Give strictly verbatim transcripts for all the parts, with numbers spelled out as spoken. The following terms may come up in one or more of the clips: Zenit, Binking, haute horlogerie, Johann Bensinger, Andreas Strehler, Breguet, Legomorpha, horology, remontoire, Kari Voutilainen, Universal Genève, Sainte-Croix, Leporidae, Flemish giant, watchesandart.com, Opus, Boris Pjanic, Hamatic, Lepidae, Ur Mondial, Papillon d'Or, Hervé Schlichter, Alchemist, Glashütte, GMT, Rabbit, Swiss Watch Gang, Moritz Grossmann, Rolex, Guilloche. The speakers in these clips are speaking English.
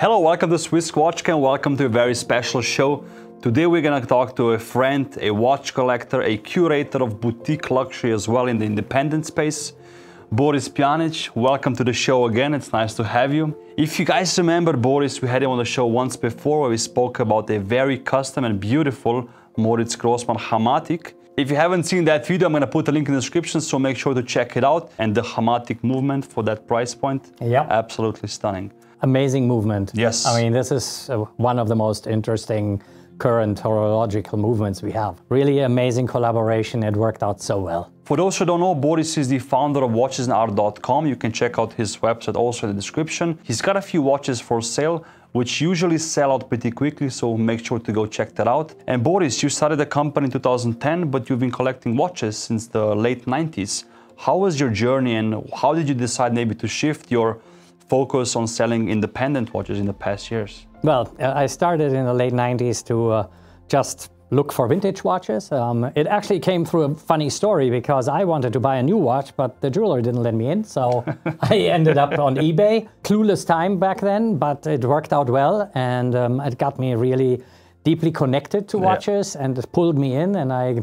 Hello, welcome to Swiss Watch Gang, welcome to a very special show. Today we're gonna talk to a friend, a watch collector, a curator of boutique luxury as well in the independent space, Boris Pjanic. Welcome to the show again, it's nice to have you. If you guys remember Boris, we had him on the show once before where we spoke about a very custom and beautiful Moritz Grossmann Hamatic. If you haven't seen that video, I'm going to put a link in the description, so make sure to check it out. And the Hamatic movement for that price point, yeah, absolutely stunning. Amazing movement. Yes. I mean, this is one of the most interesting current horological movements we have. Really amazing collaboration. It worked out so well. For those who don't know, Boris is the founder of watches and art dot com. You can check out his website also in the description. He's got a few watches for sale, which usually sell out pretty quickly, so make sure to go check that out. And Boris, you started the company in two thousand ten, but you've been collecting watches since the late nineties. How was your journey and how did you decide maybe to shift your focus on selling independent watches in the past years? Well, I started in the late nineties to uh, just look for vintage watches. Um, it actually came through a funny story because I wanted to buy a new watch, but the jeweler didn't let me in, so I ended up on eBay. Clueless time back then, but it worked out well, and um, it got me really deeply connected to watches, yeah, and it pulled me in, and I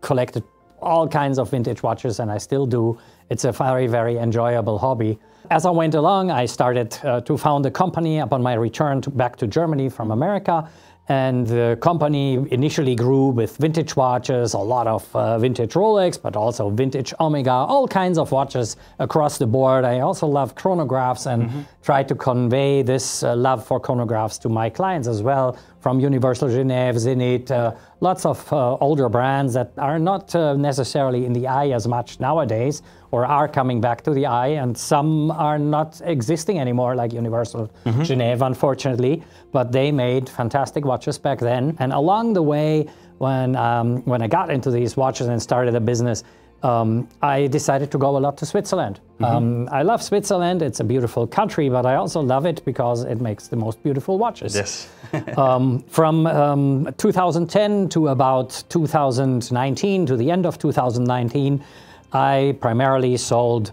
collected all kinds of vintage watches, and I still do. It's a very, very enjoyable hobby. As I went along, I started uh, to found a company upon my return to, back to Germany from America. And the company initially grew with vintage watches, a lot of uh, vintage Rolex, but also vintage Omega, all kinds of watches across the board. I also love chronographs and mm-hmm. try to convey this uh, love for chronographs to my clients as well, from Universal Genève, Zenit, uh, lots of uh, older brands that are not uh, necessarily in the eye as much nowadays, or are coming back to the eye, and some are not existing anymore, like Universal mm-hmm. Genève, unfortunately, but they made fantastic watches back then. And along the way, when, um, when I got into these watches and started a business, Um, I decided to go a lot to Switzerland. Mm-hmm. um, I love Switzerland, it's a beautiful country, but I also love it because it makes the most beautiful watches. Yes. um, from um, two thousand ten to about two thousand nineteen, to the end of two thousand nineteen, I primarily sold uh,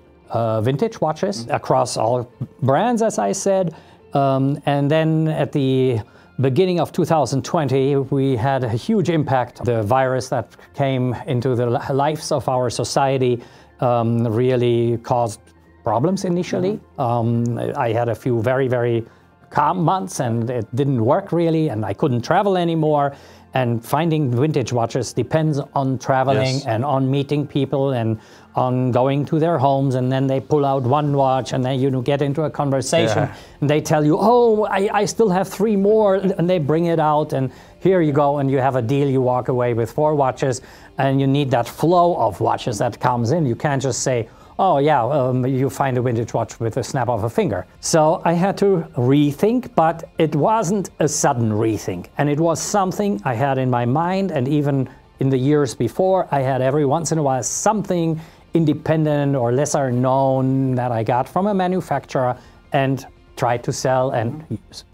vintage watches mm-hmm. across all brands, as I said, um, and then at the beginning of two thousand twenty, we had a huge impact. The virus that came into the lives of our society um, really caused problems initially. Um, I had a few very, very calm months and it didn't work really, and I couldn't travel anymore. And finding vintage watches depends on traveling, yes, and on meeting people and on going to their homes, and then they pull out one watch and then you get into a conversation, yeah, and they tell you, oh, I, I still have three more, and they bring it out and here you go, and you have a deal, you walk away with four watches, and you need that flow of watches that comes in. You can't just say, oh yeah, um, you find a vintage watch with a snap of a finger. So I had to rethink, but it wasn't a sudden rethink. And it was something I had in my mind, and even in the years before, I had every once in a while something independent or lesser known that I got from a manufacturer and tried to sell and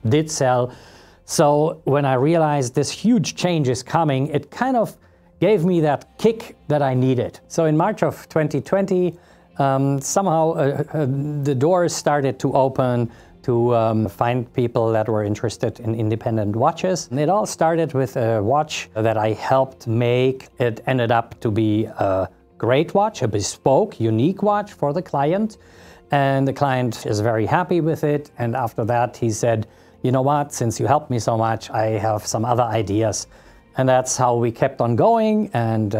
did sell. So when I realized this huge change is coming, it kind of gave me that kick that I needed. So in March of twenty twenty, Um, somehow uh, uh, the doors started to open to um, find people that were interested in independent watches. And it all started with a watch that I helped make. It ended up to be a great watch, a bespoke, unique watch for the client. And the client is very happy with it. And after that, he said, you know what, since you helped me so much, I have some other ideas. And that's how we kept on going. And uh,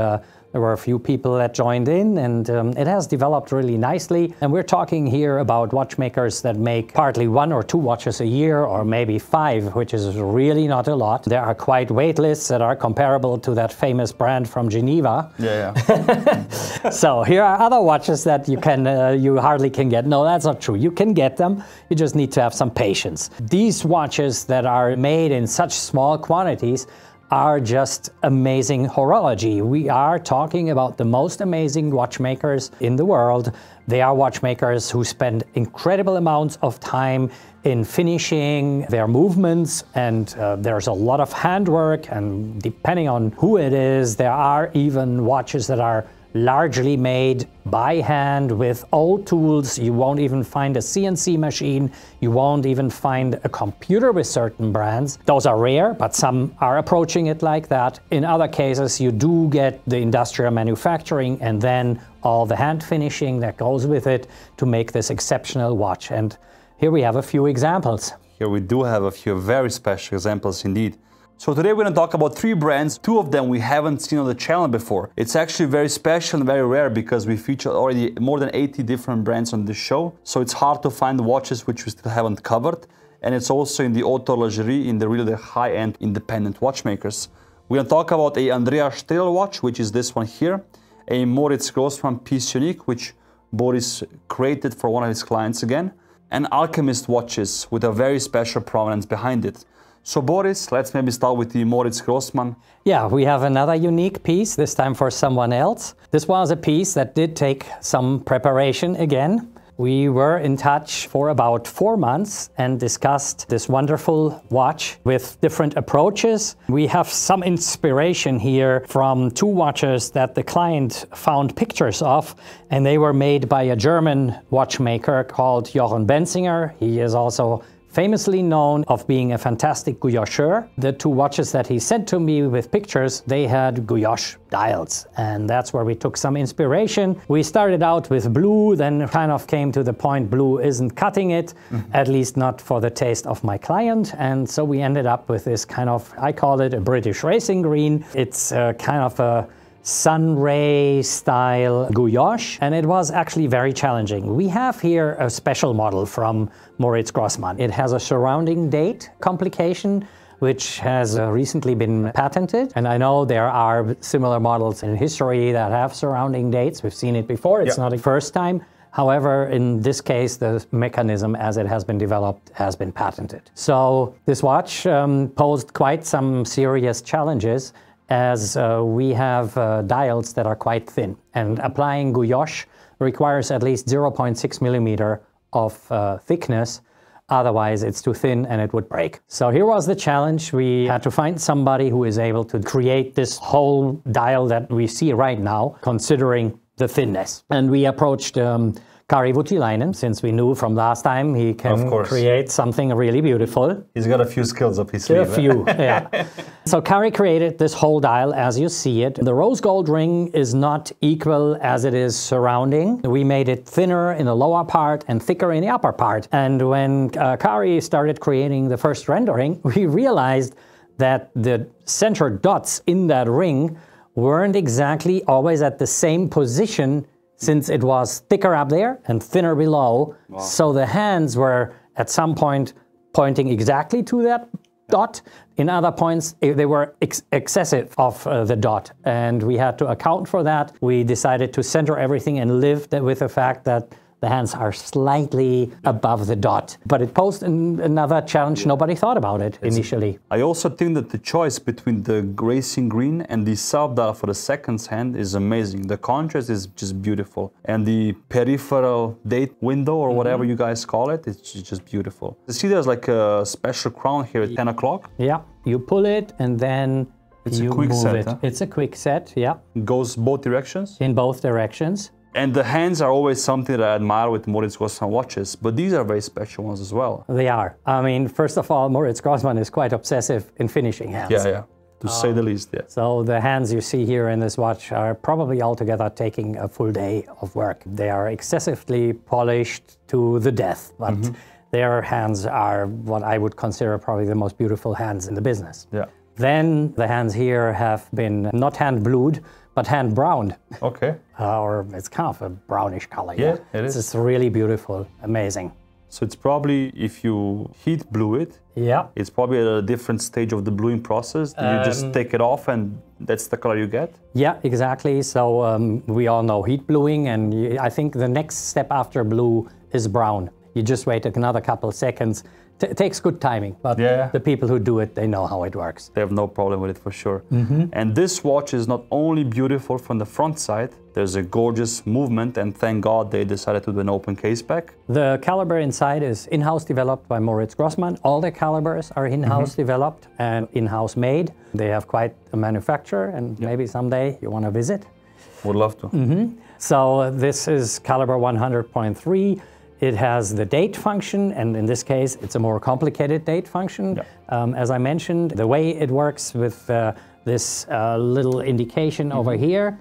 there were a few people that joined in, and um, it has developed really nicely. And we're talking here about watchmakers that make partly one or two watches a year, or maybe five, which is really not a lot. There are quite wait lists that are comparable to that famous brand from Geneva. Yeah, yeah. So here are other watches that you can uh, you hardly can get. No, that's not true. You can get them. You just need to have some patience. These watches that are made in such small quantities are just amazing horology. We are talking about the most amazing watchmakers in the world. They are watchmakers who spend incredible amounts of time in finishing their movements, and uh, there's a lot of handwork, and depending on who it is, there are even watches that are largely made by hand with old tools. You won't even find a C N C machine. You won't even find a computer with certain brands. Those are rare, but some are approaching it like that. In other cases, you do get the industrial manufacturing and then all the hand finishing that goes with it to make this exceptional watch. And here we have a few examples. Here we do have a few very special examples indeed. So today we're going to talk about three brands. Two of them we haven't seen on the channel before. It's actually very special and very rare because we featured already more than eighty different brands on this show. So it's hard to find watches which we still haven't covered. And it's also in the haute horlogerie, in the really high-end independent watchmakers. We're going to talk about a Andreas Strehler watch, which is this one here. A Moritz Grossmann Piece Unique, which Boris created for one of his clients again. And Alchemist watches with a very special provenance behind it. So Boris, let's maybe start with the Moritz Grossmann. Yeah, we have another unique piece, this time for someone else. This was a piece that did take some preparation again. We were in touch for about four months and discussed this wonderful watch with different approaches. We have some inspiration here from two watches that the client found pictures of, and they were made by a German watchmaker called Johann Bensinger. He is also famously known of being a fantastic guillocheur. The two watches that he sent to me with pictures, they had guilloche dials, and that's where we took some inspiration. We started out with blue, then kind of came to the point blue isn't cutting it, mm-hmm. at least not for the taste of my client, and so we ended up with this kind of, I call it a British racing green. It's a kind of a sunray style guilloche, and it was actually very challenging. We have here a special model from Moritz Grossmann. It has a surrounding date complication, which has uh, recently been patented. And I know there are similar models in history that have surrounding dates. We've seen it before. It's yeah. not the first time. However, in this case, the mechanism as it has been developed has been patented. So this watch um, posed quite some serious challenges, as uh, we have uh, dials that are quite thin. And applying guilloche requires at least zero point six millimeter of uh, thickness, otherwise it's too thin and it would break. So here was the challenge. We had to find somebody who is able to create this whole dial that we see right now, considering the thinness. And we approached um, Kari Voutilainen, since we knew from last time he can create something really beautiful. He's got a few skills up his sleeve. A few, yeah. So Kari created this whole dial as you see it. The rose gold ring is not equal as it is surrounding. We made it thinner in the lower part and thicker in the upper part. And when uh, Kari started creating the first rendering, we realized that the center dots in that ring weren't exactly always at the same position, since it was thicker up there and thinner below. Wow. So the hands were at some point pointing exactly to that dot. In other points, they were ex excessive of uh, the dot, and we had to account for that. We decided to center everything and live with the fact that the hands are slightly above the dot. But it posed an, another challenge. Yeah. Nobody thought about it it's, initially. I also think that the choice between the racing green and the sub dial for the second hand is amazing. The contrast is just beautiful. And the peripheral date window, or mm-hmm. whatever you guys call it, it's just beautiful. You see there's like a special crown here at ten o'clock? Yeah, you pull it and then it's you a quick move set, it. Huh? It's a quick set, yeah. It goes both directions? In both directions. And the hands are always something that I admire with Moritz Grossmann watches, but these are very special ones as well. They are. I mean, first of all, Moritz Grossmann is quite obsessive in finishing hands. Yeah, yeah, to um, say the least, yeah. So the hands you see here in this watch are probably altogether taking a full day of work. They are excessively polished to the death, but mm-hmm. their hands are what I would consider probably the most beautiful hands in the business. Yeah. Then the hands here have been not hand blued, but hand browned. Okay. Uh, or it's kind of a brownish color. Yeah, yeah? it is. It's really beautiful, amazing. So it's probably, if you heat blue it, yeah. it's probably at a different stage of the bluing process. Um, you just take it off and that's the color you get? Yeah, exactly. So um, we all know heat bluing, and I think the next step after blue is brown. You just wait another couple of seconds. T it takes good timing, but yeah. the people who do it, they know how it works. They have no problem with it for sure. Mm-hmm. And this watch is not only beautiful from the front side, there's a gorgeous movement, and thank God they decided to do an open case back. The caliber inside is in-house developed by Moritz Grossmann. All the calibers are in-house mm-hmm. developed and in-house made. They have quite a manufacturer, and yep. maybe someday you want to visit. Would love to. Mm-hmm. So this is caliber one hundred point three. It has the date function, and in this case, it's a more complicated date function. Yeah. Um, as I mentioned, the way it works with uh, this uh, little indication mm-hmm. over here,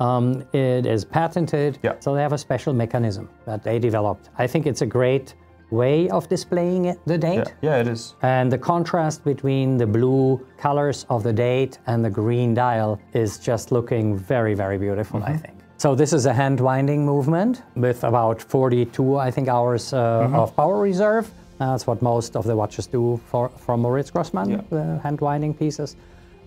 um, it is patented, yeah. so they have a special mechanism that they developed. I think it's a great way of displaying it, the date. Yeah. Yeah, it is. And the contrast between the blue colors of the date and the green dial is just looking very, very beautiful, mm-hmm. I think. So this is a hand winding movement with about forty-two, I think, hours uh, mm-hmm. of power reserve. Uh, that's what most of the watches do for, from Moritz Grossmann, yeah. the hand winding pieces.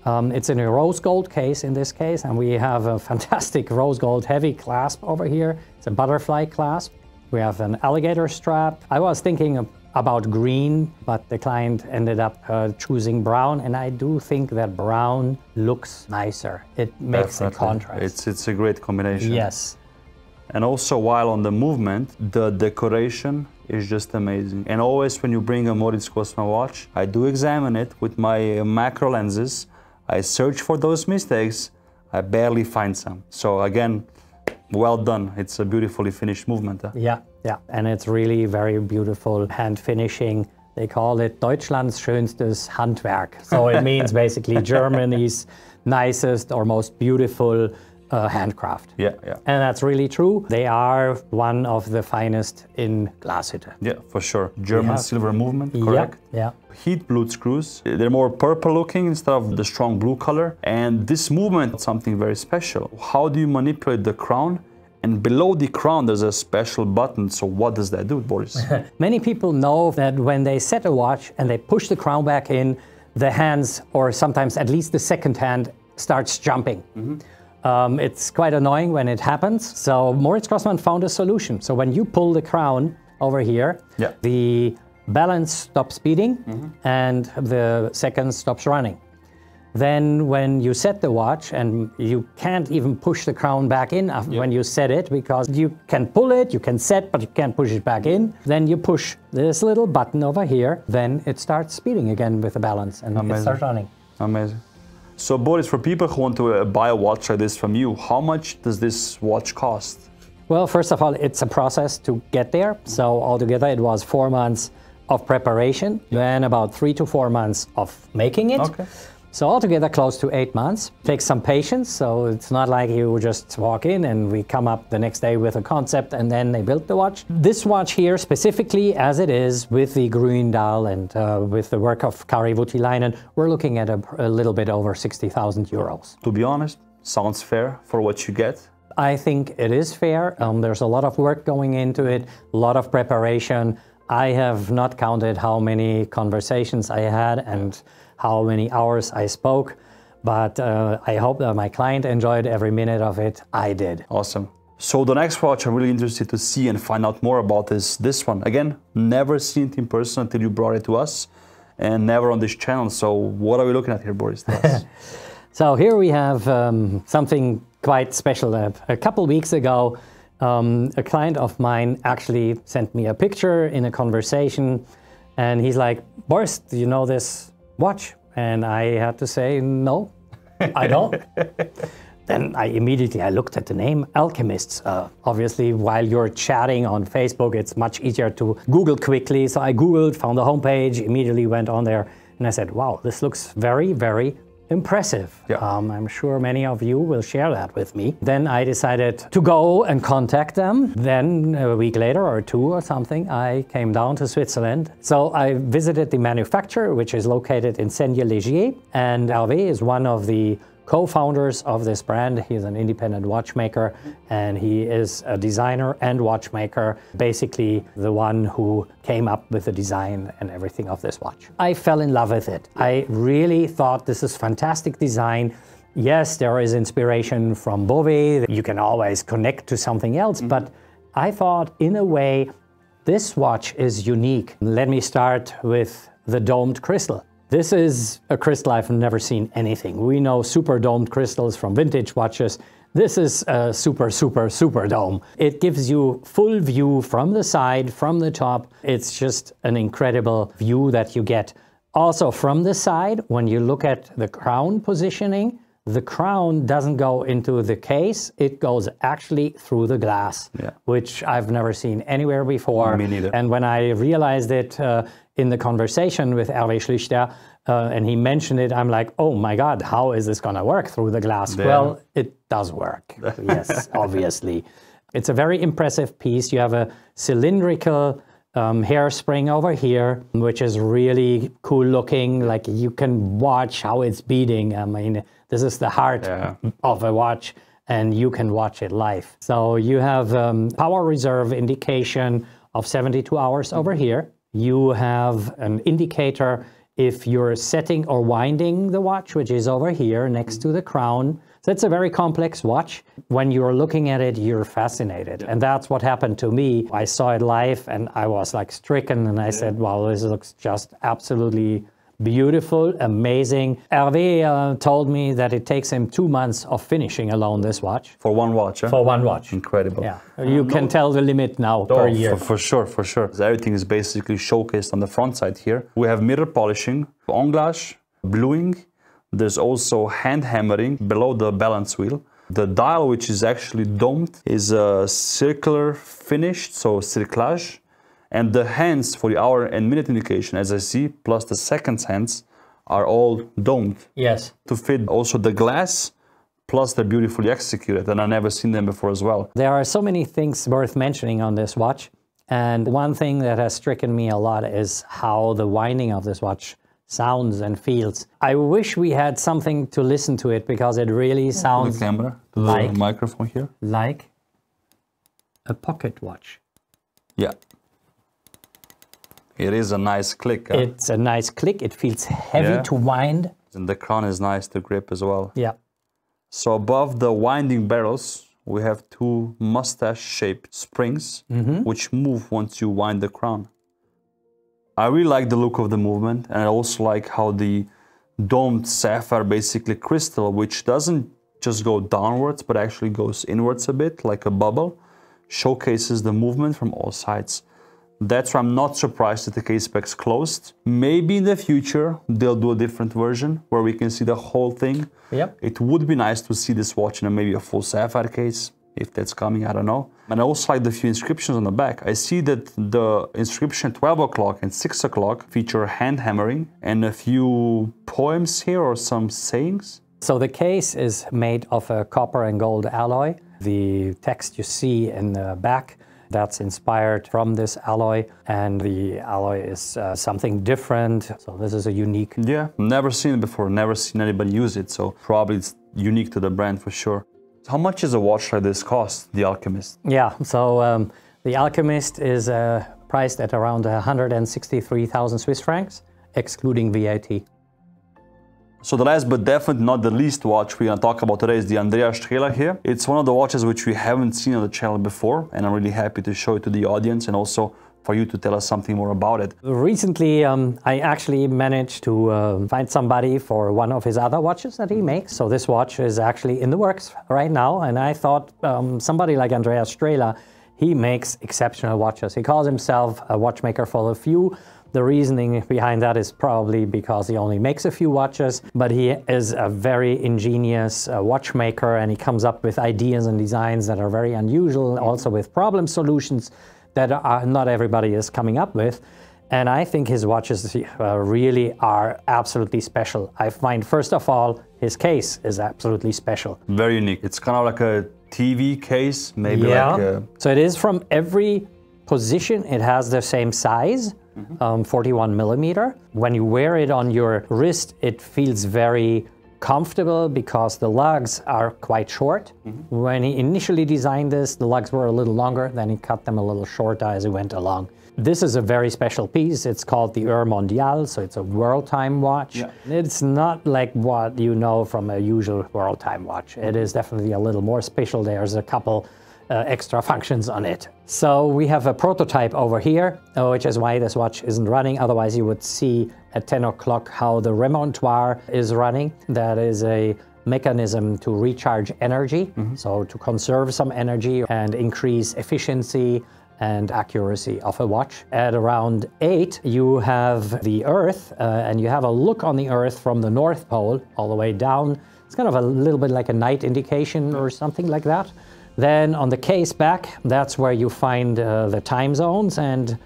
Um, it's in a rose gold case in this case, and we have a fantastic rose gold heavy clasp over here. It's a butterfly clasp. We have an alligator strap. I was thinking of, about green, but the client ended up uh, choosing brown, and I do think that brown looks nicer. It makes Definitely. a contrast. It's, it's a great combination. Yes. And also, while on the movement, the decoration is just amazing. And always when you bring a Moritz Grossmann watch, I do examine it with my macro lenses. I search for those mistakes. I barely find some. So again, well done. It's a beautifully finished movement. Huh? Yeah, yeah. And it's really very beautiful hand finishing. They call it Deutschland's schönstes Handwerk. So it means basically Germany's nicest or most beautiful uh, handcraft. Yeah, yeah. And that's really true. They are one of the finest in Glashütte. Yeah, for sure. German yeah. silver movement, correct? Yeah, yeah. Heat blued screws. They're more purple looking instead of the strong blue color. And this movement is something very special. How do you manipulate the crown? And below the crown there's a special button. So what does that do, Boris? Many people know that when they set a watch and they push the crown back in, the hands, or sometimes at least the second hand, starts jumping. Mm-hmm. Um, it's quite annoying when it happens. So Moritz Grossmann found a solution. So when you pull the crown over here, yeah. the balance stops beating mm-hmm. and the second stops running. Then when you set the watch, and you can't even push the crown back in after yeah. when you set it, because you can pull it, you can set, but you can't push it back in. Then you push this little button over here, then it starts speeding again with the balance, and Amazing. it starts running. Amazing. So Boris, for people who want to uh, buy a watch like this from you, how much does this watch cost? Well, first of all, it's a process to get there. So altogether it was four months of preparation, yeah. then about three to four months of making it. Okay. So altogether close to eight months. Takes some patience, so it's not like you just walk in and we come up the next day with a concept and then they built the watch. This watch here specifically, as it is, with the green dial and uh, with the work of Kari Voutilainen, we're looking at a, a little bit over sixty thousand euros. To be honest, sounds fair for what you get. I think it is fair. Um, there's a lot of work going into it, a lot of preparation. I have not counted how many conversations I had and how many hours I spoke, but uh, I hope that my client enjoyed every minute of it. I did. Awesome. So the next watch I'm really interested to see and find out more about is this one. Again, never seen it in person until you brought it to us, and never on this channel. So what are we looking at here, Boris? So here we have um, something quite special. Uh, a couple weeks ago, um, a client of mine actually sent me a picture in a conversation, and he's like, "Boris, do you know this watch?" And I had to say, "No, I don't." Then I immediately, I looked at the name Alchemists. Uh, obviously, while you're chatting on Facebook, it's much easier to Google quickly. So I Googled, found the homepage, immediately went on there, and I said, "Wow, this looks very, very impressive." Yeah. Um, I'm sure many of you will share that with me. Then I decided to go and contact them. Then a week later or two or something, I came down to Switzerland. So I visited the manufacturer, which is located in Sainte-Croix, and Hervé is one of the co-founders of this brand. He's an independent watchmaker, and he is a designer and watchmaker, basically the one who came up with the design and everything of this watch. I fell in love with it. I really thought this is fantastic design. Yes, there is inspiration from Bove. You can always connect to something else, mm-hmm. but I thought, in a way, this watch is unique. Let me start with the domed crystal. This is a crystal I've never seen anything. We know super domed crystals from vintage watches. This is a super, super, super dome. It gives you full view from the side, from the top. It's just an incredible view that you get. Also from the side, when you look at the crown positioning, the crown doesn't go into the case, it goes actually through the glass, yeah. which I've never seen anywhere before. Me neither. And when I realized it uh, in the conversation with Hervé Schlichter, uh, and he mentioned it, I'm like, oh my God, how is this gonna work through the glass? Damn. Well, it does work, yes, obviously. It's a very impressive piece. You have a cylindrical Um, hairspring over here, which is really cool looking. Like you can watch how it's beating. I mean, this is the heart yeah. of a watch, and you can watch it live. So you have um, power reserve indication of seventy-two hours over here. You have an indicator if you're setting or winding the watch, which is over here next to the crown. So it's a very complex watch. When you're looking at it, you're fascinated. Yeah. And that's what happened to me. I saw it live and I was like stricken, and I yeah. said, wow, this looks just absolutely beautiful, amazing. Hervé uh, told me that it takes him two months of finishing alone this watch. For one watch, huh? For one watch. Incredible. Yeah, You um, can no, tell the limit now no, per year. For, for sure, for sure. Everything is basically showcased on the front side here. We have mirror polishing, englage, bluing. There's also hand hammering below the balance wheel. The dial, which is actually domed, is a circular finish, so circlage. And the hands for the hour and minute indication, as I see, plus the seconds hands, are all domed. Yes. To fit also the glass, plus they're beautifully executed, and I've never seen them before as well. There are so many things worth mentioning on this watch, and one thing that has stricken me a lot is how the winding of this watch sounds and feels. I wish we had something to listen to it, because it really sounds to the camera, to the like, microphone here. Like a pocket watch. Yeah. It is a nice click. Huh? It's a nice click. It feels heavy yeah. to wind. And the crown is nice to grip as well. Yeah. So above the winding barrels, we have two mustache-shaped springs, mm-hmm. which move once you wind the crown. I really like the look of the movement, and I also like how the domed sapphire basically crystal, which doesn't just go downwards, but actually goes inwards a bit, like a bubble, showcases the movement from all sides. That's why I'm not surprised that the case spec's closed. Maybe in the future they'll do a different version where we can see the whole thing. Yep. It would be nice to see this watch in a, maybe a full sapphire case, if that's coming, I don't know. And I also like the few inscriptions on the back. I see that the inscription twelve o'clock and six o'clock feature hand hammering and a few poems here or some sayings. So the case is made of a copper and gold alloy. The text you see in the back, that's inspired from this alloy, and the alloy is uh, something different. So this is a unique... Yeah, never seen it before, never seen anybody use it, so probably it's unique to the brand for sure. How much does a watch like this cost, the Alchemist? Yeah, so um, the Alchemist is uh, priced at around one hundred sixty-three thousand Swiss francs, excluding V A T. So the last but definitely not the least watch we're going to talk about today is the Andreas Strehler here. It's one of the watches which we haven't seen on the channel before, and I'm really happy to show it to the audience and also for you to tell us something more about it. Recently um, I actually managed to uh, find somebody for one of his other watches that he makes. So this watch is actually in the works right now, and I thought um, somebody like Andreas Strehler, he makes exceptional watches. He calls himself a watchmaker for the few. The reasoning behind that is probably because he only makes a few watches, but he is a very ingenious uh, watchmaker, and he comes up with ideas and designs that are very unusual, also with problem solutions that are not everybody is coming up with. And I think his watches uh, really are absolutely special. I find, first of all, his case is absolutely special. Very unique. It's kind of like a T V case, maybe yeah. like a... So it is from every position, it has the same size. Um, forty-one millimeter. When you wear it on your wrist, it feels very comfortable because the lugs are quite short. Mm-hmm. When he initially designed this, the lugs were a little longer, then he cut them a little shorter as he went along. This is a very special piece. It's called the Ur Mondial, so it's a world time watch. Yeah. It's not like what you know from a usual world time watch. It is definitely a little more special. There's a couple Uh, extra functions on it. So we have a prototype over here, uh, which is why this watch isn't running. Otherwise you would see at ten o'clock how the remontoire is running. That is a mechanism to recharge energy, mm-hmm. so to conserve some energy and increase efficiency and accuracy of a watch. At around eight you have the Earth, uh, and you have a look on the Earth from the North Pole all the way down It's kind of a little bit like a night indication or something like that. Then on the case back, that's where you find uh, the time zones, and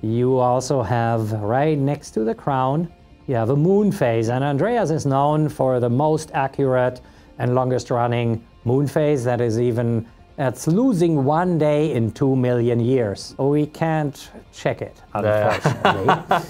you also have right next to the crown, you have a moon phase, and Andreas is known for the most accurate and longest running moon phase that is even, that's losing one day in two million years. We can't check it, unfortunately. Yeah.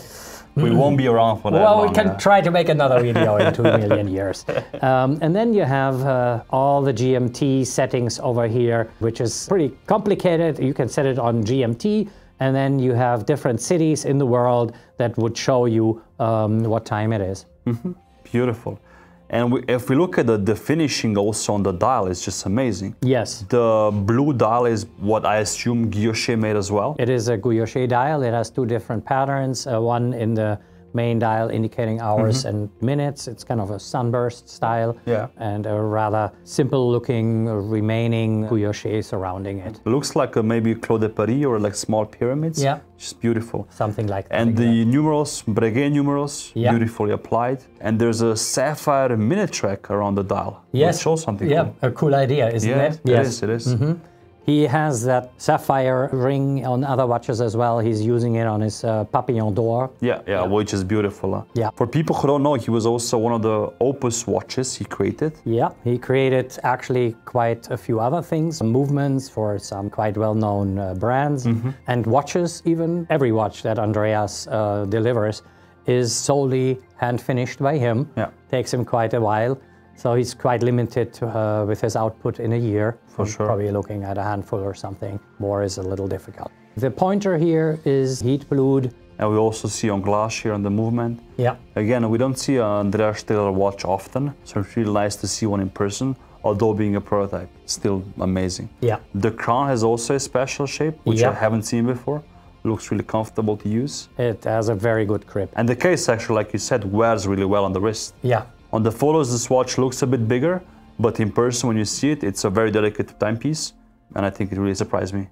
We won't be around for that. Well, long we can now. try to make another video in two million years. Um, and then you have uh, all the G M T settings over here, which is pretty complicated. You can set it on G M T, and then you have different cities in the world that would show you um, what time it is. Mm-hmm. Beautiful. And we, if we look at the, the finishing also on the dial, it's just amazing. Yes. The blue dial is what I assume Guilloche made as well? It is a Guilloche dial. It has two different patterns, uh, one in the main dial indicating hours mm-hmm. and minutes. It's kind of a sunburst style. Yeah. And a rather simple looking remaining Guilloche surrounding it. It looks like a maybe Clos de Paris or like small pyramids. Yeah. Just beautiful. Something like that. And exactly. the numerals, Breguet numerals, yeah. beautifully applied. And there's a sapphire minitrack around the dial. Yes. Which something yeah. cool. A cool idea, isn't yeah, it? Yes. It is, it is. Mm-hmm. He has that sapphire ring on other watches as well. He's using it on his uh, Papillon d'Or. Yeah, yeah, yeah, which is beautiful. Huh? Yeah. For people who don't know, he was also one of the Opus watches he created. Yeah, he created actually quite a few other things, some movements for some quite well-known uh, brands mm-hmm. and watches even. Every watch that Andreas uh, delivers is solely hand-finished by him. Yeah. Takes him quite a while. So he's quite limited uh, with his output in a year. For sure. Probably looking at a handful or something. More is a little difficult. The pointer here is heat blued. And we also see on glass here on the movement. Yeah. Again, we don't see an Andreas Strehler watch often, so it's really nice to see one in person. Although being a prototype, still amazing. Yeah. The crown has also a special shape, which yeah. I haven't seen before. Looks really comfortable to use. It has a very good grip. And the case actually, like you said, wears really well on the wrist. Yeah. On the photos, this watch looks a bit bigger, but in person, when you see it, it's a very delicate timepiece, and I think it really surprised me.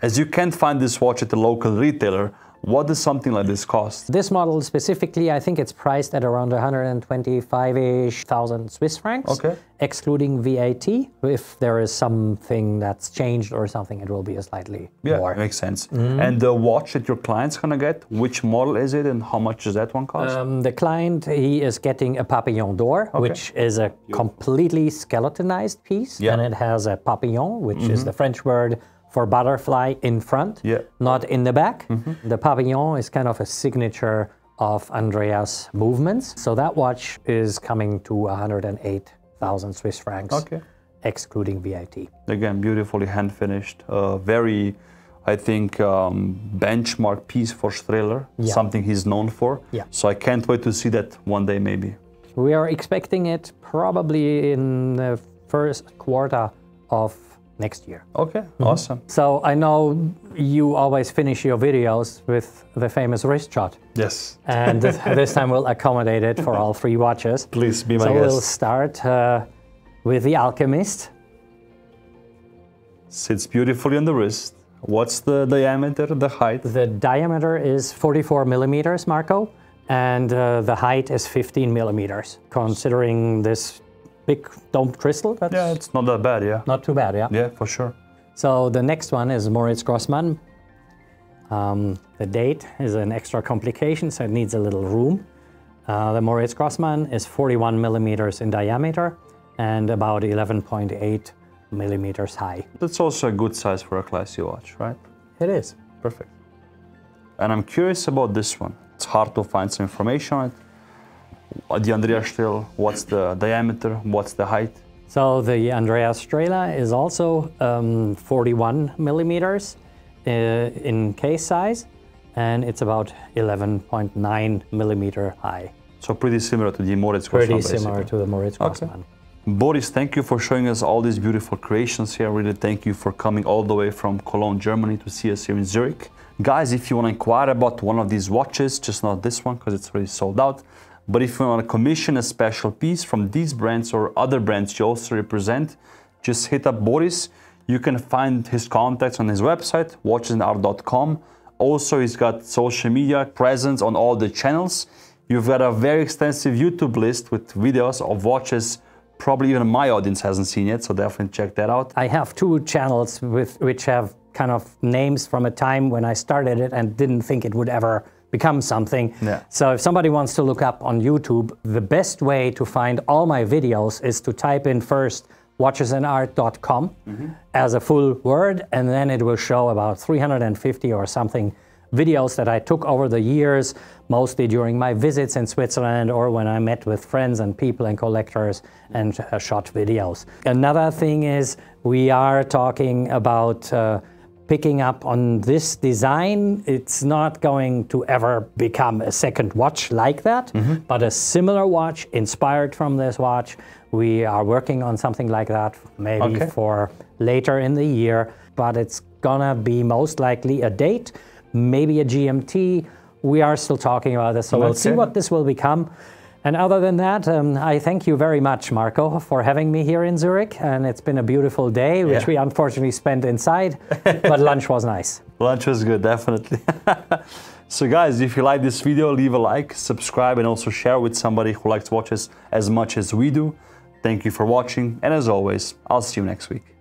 As you can't find this watch at the local retailer, what does something like this cost? This model specifically, I think it's priced at around one hundred twenty-five-ish thousand Swiss francs, okay. excluding V A T. If there is something that's changed or something, it will be a slightly yeah, more. Yeah, makes sense. Mm-hmm. And the watch that your client's gonna get, which model is it and how much does that one cost? Um, the client, he is getting a Papillon d'Or, okay. which is a Beautiful. completely skeletonized piece. Yeah. And it has a papillon, which mm-hmm. is the French word for butterfly in front, yeah. not in the back. Mm-hmm. The Papillon is kind of a signature of Andreas' movements. So that watch is coming to one hundred eight thousand Swiss francs, okay. excluding V A T. Again, beautifully hand-finished, uh, very, I think, um, benchmark piece for Strehler, yeah. something he's known for. Yeah. So I can't wait to see that one day, maybe. We are expecting it probably in the first quarter of next year. Okay, mm-hmm. awesome. So I know you always finish your videos with the famous wrist shot. Yes. And this time we'll accommodate it for all three watches. Please be my so guest. So we'll start uh, with the Alchemist. Sits beautifully on the wrist. What's the diameter, the height? The diameter is forty-four millimeters, Marco, and uh, the height is fifteen millimeters. Considering this big domed crystal. That's yeah, it's not that bad, yeah. Not too bad, yeah. Yeah, for sure. So the next one is Moritz Grossmann. Um, the date is an extra complication, so it needs a little room. Uh, the Moritz Grossmann is forty-one millimeters in diameter and about eleven point eight millimeters high. That's also a good size for a classy watch, right? It is. Perfect. And I'm curious about this one. It's hard to find some information on it. The Andreas Strehler, what's the diameter, what's the height? So the Andreas Strehler is also um, forty-one millimeters uh, in case size, and it's about eleven point nine millimeter high. So pretty similar to the Moritz Grossmann. Pretty similar basically. to the Moritz Grossmann. Okay. Boris, thank you for showing us all these beautiful creations here. Really thank you for coming all the way from Cologne, Germany to see us here in Zurich. Guys, if you want to inquire about one of these watches, just not this one because it's already sold out, but if you want to commission a special piece from these brands or other brands you also represent, just hit up Boris. You can find his contacts on his website, watches and art dot com. Also, he's got social media presence on all the channels. You've got a very extensive YouTube list with videos of watches probably even my audience hasn't seen yet, so definitely check that out. I have two channels with which have kind of names from a time when I started it and didn't think it would ever become something. Yeah. So if somebody wants to look up on YouTube, the best way to find all my videos is to type in first watches and art dot com mm-hmm. as a full word, and then it will show about three hundred fifty or something videos that I took over the years, mostly during my visits in Switzerland or when I met with friends and people and collectors and uh, shot videos. Another thing is we are talking about uh, picking up on this design. It's not going to ever become a second watch like that, mm-hmm. but a similar watch inspired from this watch. We are working on something like that maybe okay. for later in the year, but it's gonna be most likely a date, maybe a G M T. We are still talking about this, so okay. we'll see what this will become. And other than that, um, I thank you very much, Marco, for having me here in Zurich. And it's been a beautiful day, which yeah. we unfortunately spent inside, but lunch was nice. Lunch was good, definitely. So guys, if you like this video, leave a like, subscribe, and also share with somebody who likes watches as much as we do. Thank you for watching, and as always, I'll see you next week.